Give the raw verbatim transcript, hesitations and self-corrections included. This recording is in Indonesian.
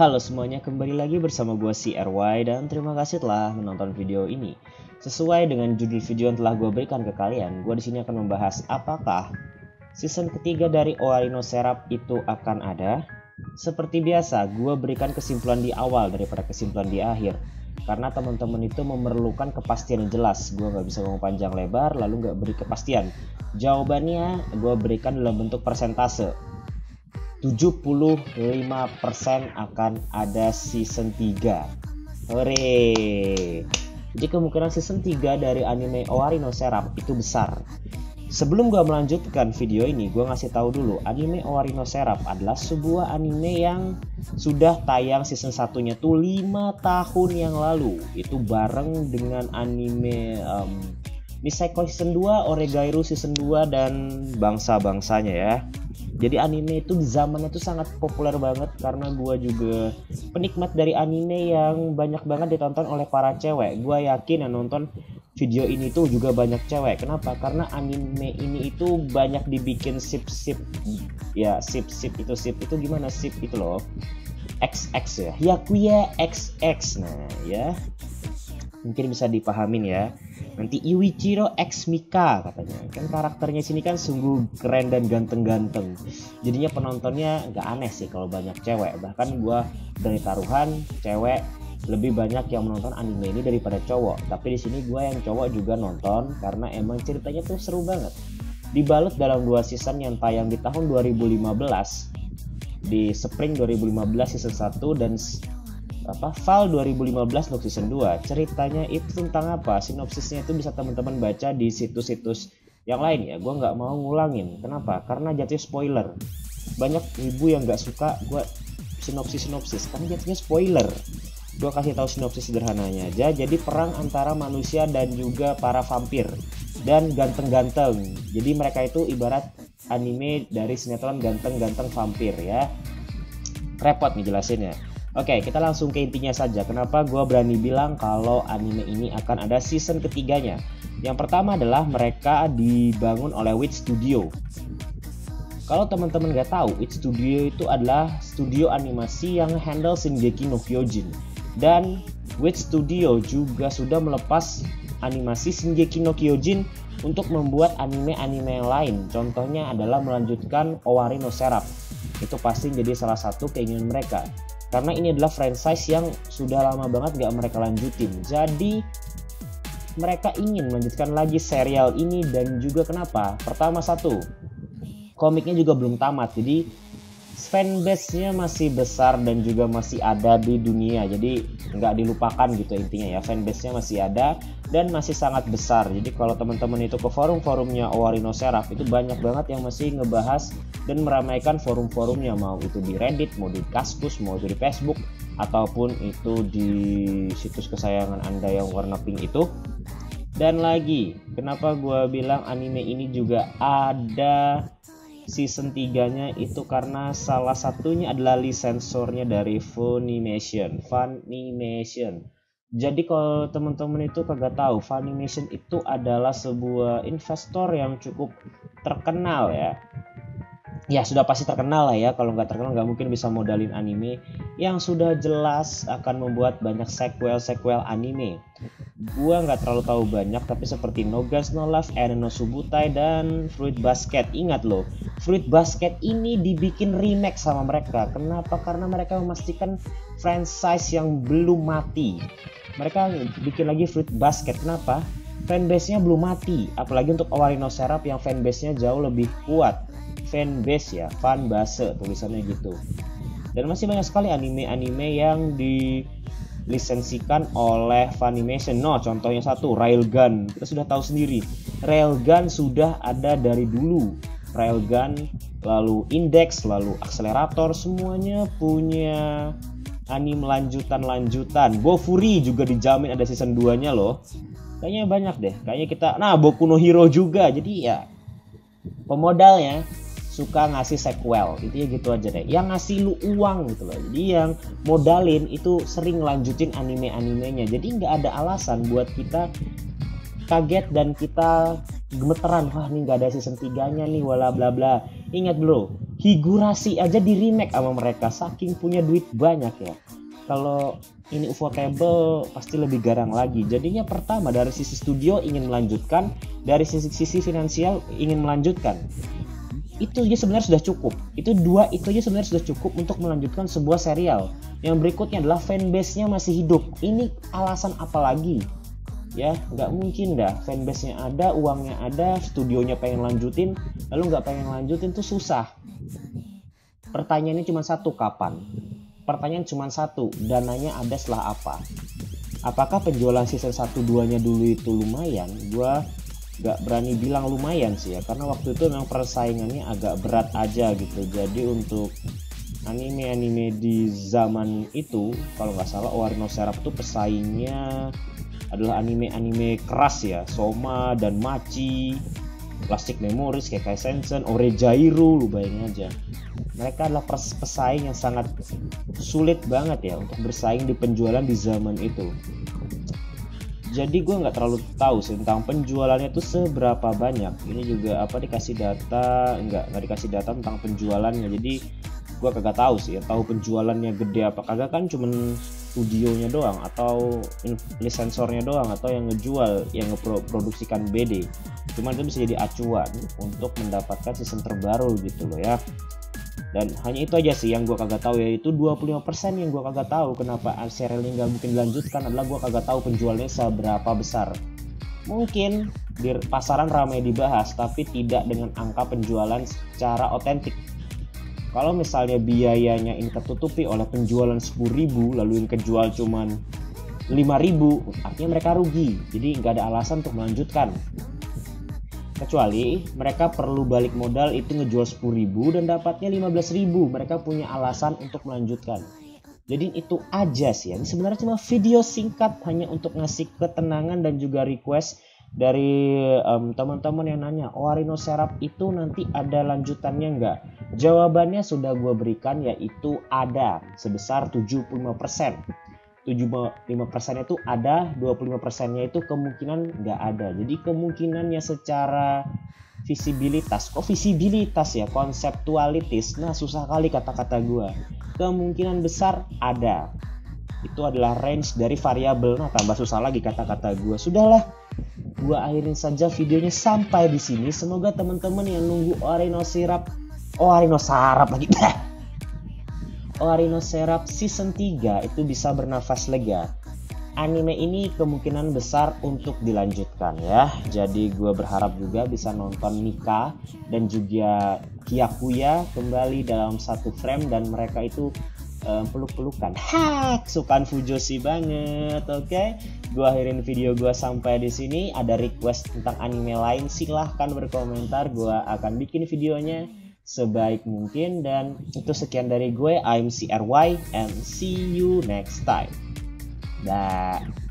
Halo semuanya, kembali lagi bersama gue si R Y dan terima kasih telah menonton video ini. Sesuai dengan judul video yang telah gue berikan ke kalian, gue di sini akan membahas apakah season ketiga dari Owari no Seraph itu akan ada. Seperti biasa, gue berikan kesimpulan di awal daripada kesimpulan di akhir, karena teman-teman itu memerlukan kepastian yang jelas. Gue nggak bisa ngomong panjang lebar lalu nggak beri kepastian. Jawabannya gue berikan dalam bentuk persentase. tujuh puluh lima persen akan ada season tiga. Hore. Jadi kemungkinan season tiga dari anime Owari no Seraph itu besar. Sebelum gue melanjutkan video ini, gue ngasih tahu dulu, anime Owari no Seraph adalah sebuah anime yang sudah tayang season satunya tuh lima tahun yang lalu. Itu bareng dengan anime um, Misaeiko season dua, Oregairu season dua, dan bangsa-bangsanya ya. Jadi anime itu di zamannya itu sangat populer banget, karena gue juga penikmat dari anime yang banyak banget ditonton oleh para cewek. Gue yakin yang nonton video ini tuh juga banyak cewek. Kenapa? Karena anime ini itu banyak dibikin sip-sip. Ya sip-sip itu sip itu gimana sip itu loh. X X ya. Yakuya X X. Nah ya. Mungkin bisa dipahamin ya. Nanti Yūichirō X Mika katanya. Kan karakternya sini kan sungguh keren dan ganteng-ganteng. Jadinya penontonnya nggak aneh sih kalau banyak cewek. Bahkan gue dari taruhan cewek lebih banyak yang menonton anime ini daripada cowok. Tapi di sini gue yang cowok juga nonton karena emang ceritanya tuh seru banget. Dibalut dalam dua season yang tayang di tahun dua ribu lima belas, di spring dua ribu lima belas season satu dan apa Fall dua ribu lima belas untuk season dua. Ceritanya itu tentang apa? Sinopsisnya itu bisa teman-teman baca di situs-situs yang lain ya. Gue nggak mau ngulangin. Kenapa? Karena jatuh spoiler. Banyak ibu yang nggak suka gue sinopsis-sinopsis karena jatuhnya spoiler. Gue kasih tahu sinopsis sederhananya aja. Jadi perang antara manusia dan juga para vampir dan ganteng-ganteng. Jadi mereka itu ibarat anime dari sinetron ganteng-ganteng vampir ya. Repot nih jelasinnya. Oke, kita langsung ke intinya saja. Kenapa gue berani bilang kalau anime ini akan ada season ketiganya? Yang pertama adalah mereka dibangun oleh Wit Studio. Kalau teman-teman nggak tahu, Wit Studio itu adalah studio animasi yang handle Shingeki no Kyojin. Dan Wit Studio juga sudah melepas animasi Shingeki no Kyojin untuk membuat anime-anime yang lain. Contohnya adalah melanjutkan Owari no Seraph. Itu pasti jadi salah satu keinginan mereka. Karena ini adalah franchise yang sudah lama banget gak mereka lanjutin. Jadi mereka ingin melanjutkan lagi serial ini. Dan juga kenapa? Pertama satu, komiknya juga belum tamat. Jadi fanbase-nya masih besar dan juga masih ada di dunia. Jadi nggak dilupakan gitu intinya ya. Fanbase-nya masih ada dan masih sangat besar. Jadi kalau teman-teman itu ke forum-forumnya Owari no Seraph, itu banyak banget yang masih ngebahas dan meramaikan forum-forumnya. Mau itu di Reddit, mau di Kaskus, mau itu di Facebook, ataupun itu di situs kesayangan anda yang warna pink itu. Dan lagi, kenapa gua bilang anime ini juga ada season tiganya itu karena salah satunya adalah lisensornya dari Funimation. Funimation. Jadi kalau teman-teman itu kagak tahu, Funimation itu adalah sebuah investor yang cukup terkenal ya. Ya sudah pasti terkenal lah ya. Kalau nggak terkenal nggak mungkin bisa modalin anime yang sudah jelas akan membuat banyak sequel-sequel anime. Gua nggak terlalu tahu banyak, tapi seperti No Guns No Love, Eren no Subutai, dan Fruit Basket. Ingat loh, Fruit Basket ini dibikin remake sama mereka. Kenapa? Karena mereka memastikan franchise yang belum mati. Mereka bikin lagi Fruit Basket. Kenapa? Fanbase-nya belum mati. Apalagi untuk Owari no Seraph yang fanbase-nya jauh lebih kuat. Fanbase ya, fanbase tulisannya gitu. Dan masih banyak sekali anime-anime yang di lisensikan oleh Funimation. No, contohnya satu, Railgun. Kita sudah tahu sendiri, Railgun sudah ada dari dulu. Railgun, lalu Index, lalu Akselerator, semuanya punya anime lanjutan-lanjutan. BoFuri juga dijamin ada season duanya loh. Kayaknya banyak deh, kayaknya kita, nah Boku no Hero juga. Jadi ya, pemodalnya suka ngasih sequel, intinya gitu aja deh. Yang ngasih lu uang gitu loh. Jadi yang modalin itu sering lanjutin anime-animenya. Jadi nggak ada alasan buat kita kaget dan kita gemeteran. Wah, ini nggak ada season tiganya nih, wala bla bla. Ingat bro, Higurashi aja di remake sama mereka, saking punya duit banyak ya. Kalau ini Ufotable pasti lebih garang lagi. Jadinya pertama dari sisi studio ingin melanjutkan, dari sisi, sisi finansial ingin melanjutkan. Itu aja sebenarnya sudah cukup. Itu dua itu aja sebenarnya sudah cukup untuk melanjutkan sebuah serial. Yang berikutnya adalah fanbase-nya masih hidup. Ini alasan apa lagi? Ya nggak mungkin dah, fanbase-nya ada, uangnya ada, studionya pengen lanjutin, lalu nggak pengen lanjutin tuh susah. Pertanyaannya cuma satu, kapan? Pertanyaan cuma satu, dananya ada setelah apa? Apakah penjualan season satu dua nya dulu itu lumayan? Gua nggak berani bilang lumayan sih ya, karena waktu itu memang persaingannya agak berat aja gitu. Jadi untuk anime-anime di zaman itu, kalau nggak salah Owari no Seraph itu pesaingnya adalah anime-anime keras ya, Soma dan Machi, Plastic Memories, Kekkai Sensen, Oregairu, lu bayangin aja. Mereka adalah pesaing yang sangat sulit banget ya untuk bersaing di penjualan di zaman itu. Jadi gue nggak terlalu tahu sih tentang penjualannya itu seberapa banyak. Ini juga apa dikasih data, nggak nggak dikasih data tentang penjualannya. Jadi gue kagak tahu sih, ya, tahu penjualannya gede apa kagak kan cuman studionya doang atau lisensornya doang atau yang ngejual, yang ngeproduksikan B D. Cuman itu bisa jadi acuan untuk mendapatkan season terbaru gitu loh ya. Dan hanya itu aja sih yang gue kagak tahu, yaitu dua puluh lima persen yang gue kagak tahu kenapa serial ini nggak mungkin dilanjutkan adalah gue kagak tahu penjualnya seberapa besar. Mungkin di pasaran ramai dibahas tapi tidak dengan angka penjualan secara otentik. Kalau misalnya biayanya ini tertutupi oleh penjualan sepuluh ribu lalu yang kejual cuman lima ribu, artinya mereka rugi. Jadi nggak ada alasan untuk melanjutkan. Kecuali mereka perlu balik modal itu ngejual sepuluh ribu dan dapatnya lima belas ribu, mereka punya alasan untuk melanjutkan. Jadi itu aja sih, ini sebenarnya cuma video singkat hanya untuk ngasih ketenangan dan juga request dari um, teman-teman yang nanya Owari no Seraph itu nanti ada lanjutannya nggak? Jawabannya sudah gue berikan, yaitu ada sebesar tujuh puluh lima persen. tujuh puluh lima persen itu ada, dua puluh lima persen-nya itu kemungkinan nggak ada. Jadi kemungkinannya secara visibilitas, kok visibilitas ya, konseptualitis, nah susah kali kata-kata gue. Kemungkinan besar ada. Itu adalah range dari variabel. Nah tambah susah lagi kata-kata gue. Sudahlah, gue akhirin saja videonya sampai di sini. Semoga teman-teman yang nunggu Owari no Seraph, Owari no Seraph lagi. Owari no Seraph season tiga itu bisa bernafas lega. Anime ini kemungkinan besar untuk dilanjutkan ya. Jadi gue berharap juga bisa nonton Mika dan juga Kyakuya kembali dalam satu frame dan mereka itu um, peluk-pelukan. Ha, kesukaan Fujoshi banget. Oke, okay? Gue akhirin video gue sampai di sini. Ada request tentang anime lain silahkan berkomentar. Gue akan bikin videonya sebaik mungkin, dan itu sekian dari gue. I'm C R Y and see you next time. Dah.